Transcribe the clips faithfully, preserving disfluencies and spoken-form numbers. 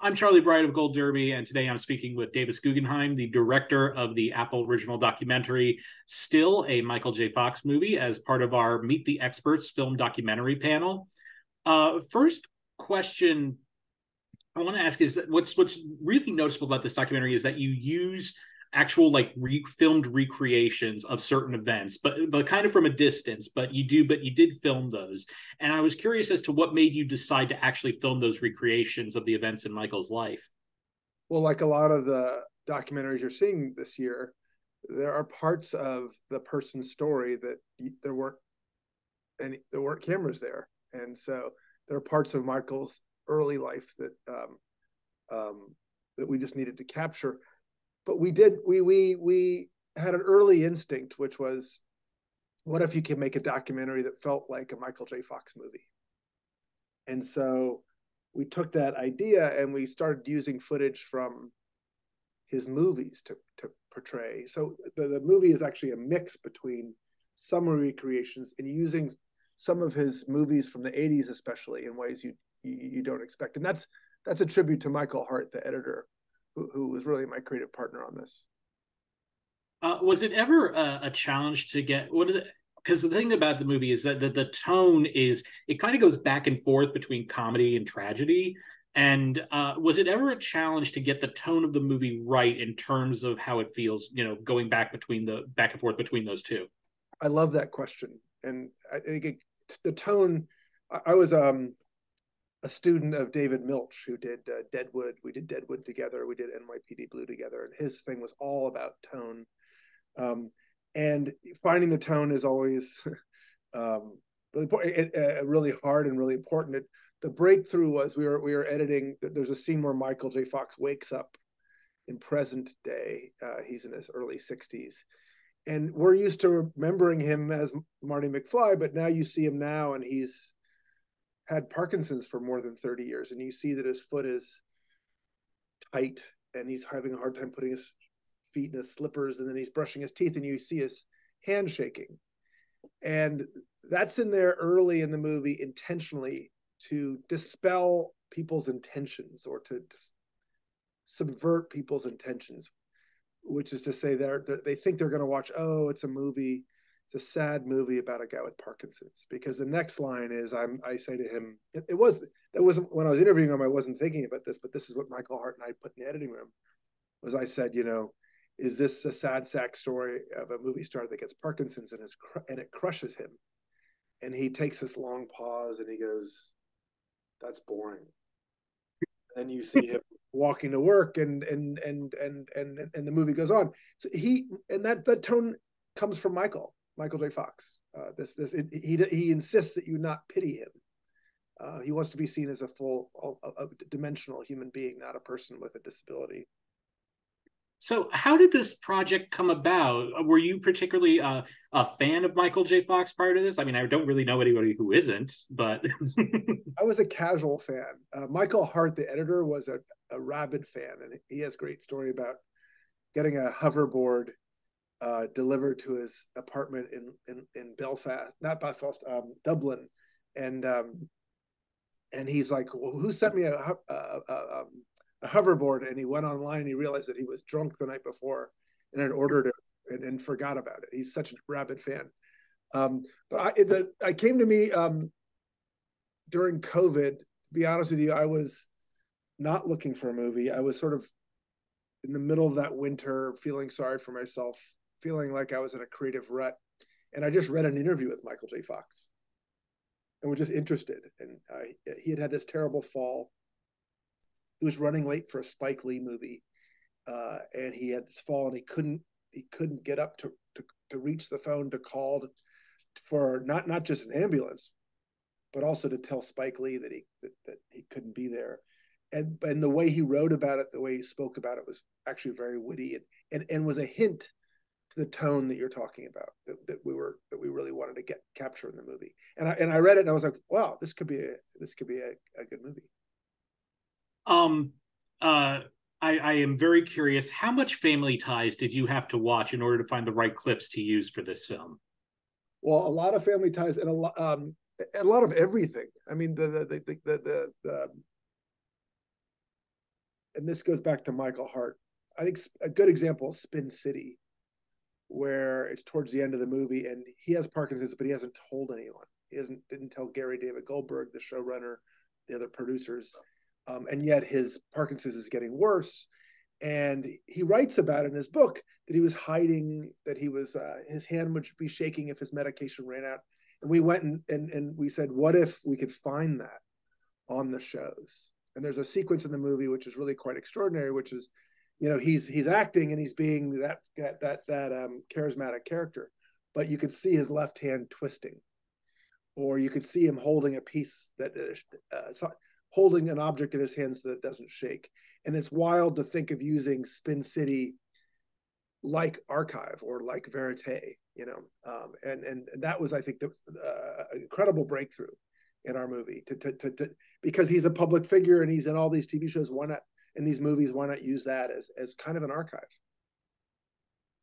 I'm Charlie Bright of Gold Derby, and today I'm speaking with Davis Guggenheim, the director of the Apple Original documentary, Still a Michael J. Fox Movie, as part of our Meet the Experts film documentary panel. Uh, first question I want to ask is that what's what's really noticeable about this documentary is that you use actual like re filmed recreations of certain events, but but kind of from a distance, but you do, but you did film those. And I was curious as to what made you decide to actually film those recreations of the events in Michael's life. Well, like a lot of the documentaries you're seeing this year, there are parts of the person's story that there weren't any, there weren't cameras there. And so there are parts of Michael's early life that, um, um, that we just needed to capture. But we did, we, we, we had an early instinct, which was, what if you could make a documentary that felt like a Michael J. Fox movie? And so we took that idea and we started using footage from his movies to, to portray. So the, the movie is actually a mix between summary recreations and using some of his movies from the eighties, especially in ways you, you, you don't expect. And that's, that's a tribute to Michael Hart, the editor, who was really my creative partner on this. Uh, was it ever a, a challenge to get, what? Because the, the thing about the movie is that the, the tone is, it kind of goes back and forth between comedy and tragedy. And uh, was it ever a challenge to get the tone of the movie right in terms of how it feels, you know, going back between the, back and forth between those two? I love that question. And I think it, the tone, I, I was, um, a student of David Milch, who did uh, Deadwood. We did Deadwood together. We did N Y P D Blue together. And his thing was all about tone. Um, and finding the tone is always um, really, it, uh, really hard and really important. It, the breakthrough was we were, we were editing. There's a scene where Michael J. Fox wakes up in present day. Uh, he's in his early sixties. And we're used to remembering him as Marty McFly, but now you see him now and he's had Parkinson's for more than thirty years. And you see that his foot is tight and he's having a hard time putting his feet in his slippers, and then he's brushing his teeth and you see his hand shaking. And that's in there early in the movie intentionally to dispel people's intentions, or to subvert people's intentions, which is to say they're, they're, they think they're gonna watch, oh, it's a movie. It's a sad movie about a guy with Parkinson's, because the next line is, I'm, I say to him, it, it was, that wasn't, when I was interviewing him, I wasn't thinking about this, but this is what Michael Hart and I put in the editing room, was I said, you know, is this a sad sack story of a movie star that gets Parkinson's and, his, and it crushes him? And he takes this long pause and he goes, that's boring. And you see him walking to work and, and, and, and, and, and, and the movie goes on. So he, and that, that tone comes from Michael. Michael J. Fox. Uh, this this it, he he insists that you not pity him. Uh, he wants to be seen as a full, a, a dimensional human being, not a person with a disability. So, how did this project come about? Were you particularly uh, a fan of Michael J. Fox prior to this? I mean, I don't really know anybody who isn't, but I was a casual fan. Uh, Michael Hart, the editor, was a, a rabid fan, and he has a great story about getting a hoverboard Uh, delivered to his apartment in, in, in Belfast, not Belfast, um, Dublin. And um, and he's like, well, who sent me a, a, a, a hoverboard? And he went online and he realized that he was drunk the night before and had ordered it and, and forgot about it. He's such a rabid fan. Um, but I, the, I came to me um, during COVID. To be honest with you, I was not looking for a movie. I was sort of in the middle of that winter, feeling sorry for myself, feeling like I was in a creative rut. And I just read an interview with Michael J. Fox and was just interested. And uh, he had had this terrible fall. He was running late for a Spike Lee movie. Uh, and he had this fall and he couldn't, he couldn't get up to, to, to reach the phone to call to, for not, not just an ambulance, but also to tell Spike Lee that he, that, that he couldn't be there. And, and the way he wrote about it, the way he spoke about it was actually very witty and, and, and was a hint to the tone that you're talking about, that, that we were, that we really wanted to get capture in the movie. And I, and I read it and I was like, wow, this could be a, this could be a, a good movie. Um, uh, I, I am very curious, how much Family Ties did you have to watch in order to find the right clips to use for this film? Well, a lot of Family Ties and a lot, um, a lot of everything. I mean, the, the, the, the, the, the and this goes back to Michael Hart, I think a good example is Spin City, where it's towards the end of the movie and he has Parkinson's, but he hasn't told anyone. He hasn't didn't tell Gary David Goldberg, the showrunner, the other producers, um, and yet his Parkinson's is getting worse. And he writes about in his book that he was hiding, that he was uh, his hand would be shaking if his medication ran out. And we went and, and and we said, what if we could find that on the shows? And there's a sequence in the movie which is really quite extraordinary, which is, you know, he's he's acting and he's being that that that that um, charismatic character, but you could see his left hand twisting, or you could see him holding a piece that uh, holding an object in his hands that doesn't shake. And it's wild to think of using Spin City like Archive or like Verite, you know, um, and and that was, I think, the uh, incredible breakthrough in our movie. To, to, to, to because he's a public figure and he's in all these T V shows. Why not? In these movies, why not use that as as kind of an archive?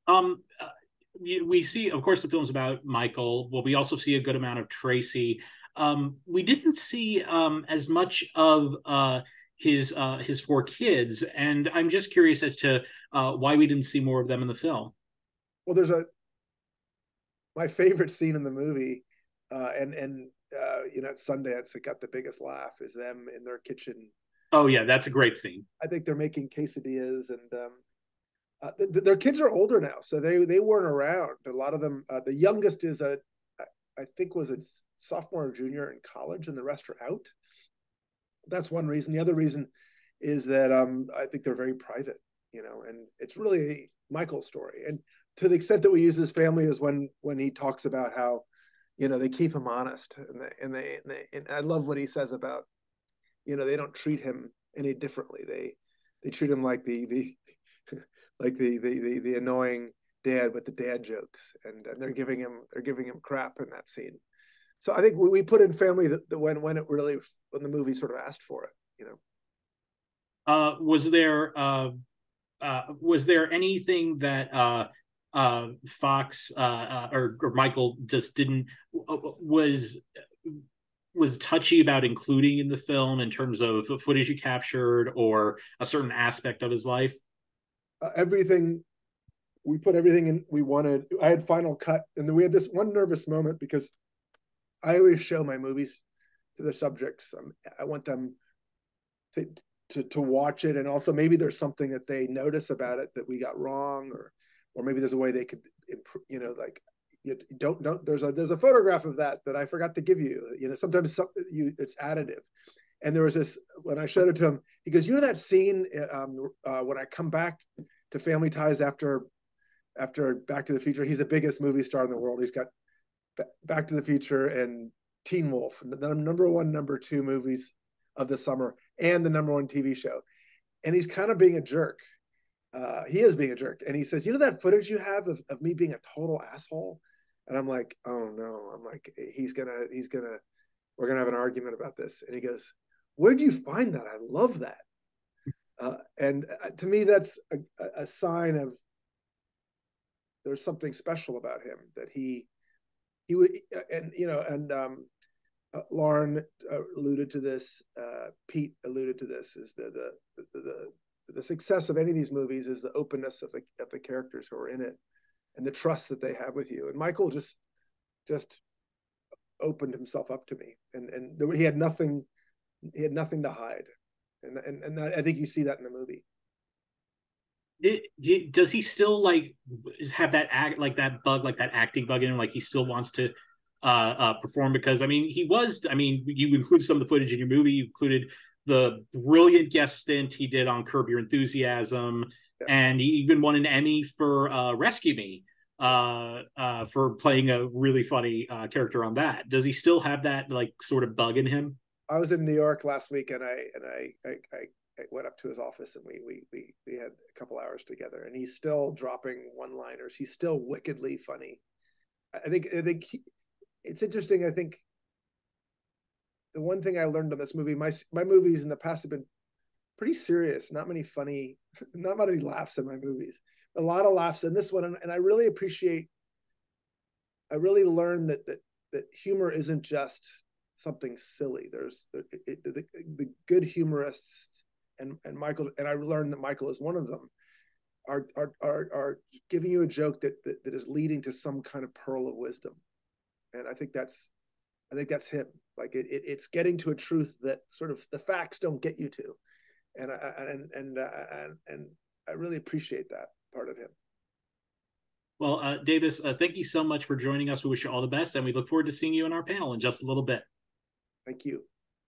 Um, we see, of course, the film's about Michael, but we also see a good amount of Tracy. Um, we didn't see um, as much of uh, his uh, his four kids, and I'm just curious as to uh, why we didn't see more of them in the film. Well, there's a my favorite scene in the movie, uh, and and uh, you know, at Sundance, it got the biggest laugh, is them in their kitchen. Oh yeah, that's a great scene. I think they're making quesadillas, and um, uh, th their kids are older now, so they they weren't around. A lot of them, uh, the youngest is a, I think was a sophomore or junior in college, and the rest are out. That's one reason. The other reason is that um, I think they're very private, you know, and it's really Michael's story. And to the extent that we use his family is when when he talks about how, you know, they keep him honest, and they and they and, they, and I love what he says about, you know, they don't treat him any differently. They they treat him like the the like the the the, the annoying dad with the dad jokes, and, and they're giving him they're giving him crap in that scene. So I think we, we put in family that, that when when it really when the movie sort of asked for it, you know. Uh, was there uh, uh, was there anything that uh, uh, Fox uh, uh, or, or Michael just didn't was. was touchy about including in the film in terms of footage you captured or a certain aspect of his life? Uh, everything, we put everything in we wanted. I had final cut, and then we had this one nervous moment because I always show my movies to the subjects. Um, I want them to, to to watch it, and also maybe there's something that they notice about it that we got wrong, or or maybe there's a way they could improve, you know, like, you don't don't there's a there's a photograph of that that I forgot to give you, you know. Sometimes some, you it's additive. And there was this, when I showed it to him, he goes, you know that scene um uh, when I come back to Family Ties after after Back to the Future, he's the biggest movie star in the world, he's got Back to the Future and Teen Wolf, the number one number two movies of the summer, and the number one T V show, and he's kind of being a jerk. Uh, he is being a jerk, and he says, you know that footage you have of, of me being a total asshole? And I'm like, oh no, I'm like, he's gonna, he's gonna, we're gonna have an argument about this. And he goes, where'd you find that? I love that. Uh, and uh, to me, that's a, a sign of, there's something special about him that he, he would, and you know, and um, uh, Lauren alluded to this, uh, Pete alluded to this, is the, the, the, the, the success of any of these movies is the openness of the, of the characters who are in it, and the trust that they have with you. And Michael just just opened himself up to me, and and there, he had nothing he had nothing to hide, and and and I think you see that in the movie. It, does he still like have that act like that bug like that acting bug in him? Like he still wants to uh, uh, perform? Because I mean, he was I mean you include some of the footage in your movie. You included the brilliant guest stint he did on Curb Your Enthusiasm. Yeah. And he even won an Emmy for uh, Rescue Me uh, uh, for playing a really funny uh, character on that. Does he still have that like sort of bug in him? I was in New York last week, and I and I, I, I went up to his office, and we, we we we had a couple hours together. And he's still dropping one-liners. He's still wickedly funny. I think I think he, it's interesting. I think the one thing I learned on this movie, my my movies in the past have been pretty serious, not many funny, not many laughs in my movies, a lot of laughs in this one. And, and I really appreciate, I really learned that, that, that humor isn't just something silly. There's it, it, the, the good humorists and and Michael, and I learned that Michael is one of them, are are are, are giving you a joke that, that that is leading to some kind of pearl of wisdom, and I think that's I think that's him. Like it, it it's getting to a truth that sort of the facts don't get you to, and I and and uh, and, and I really appreciate that part of him. Well, uh, Davis, uh, thank you so much for joining us. We wish you all the best, and we look forward to seeing you on our panel in just a little bit. Thank you.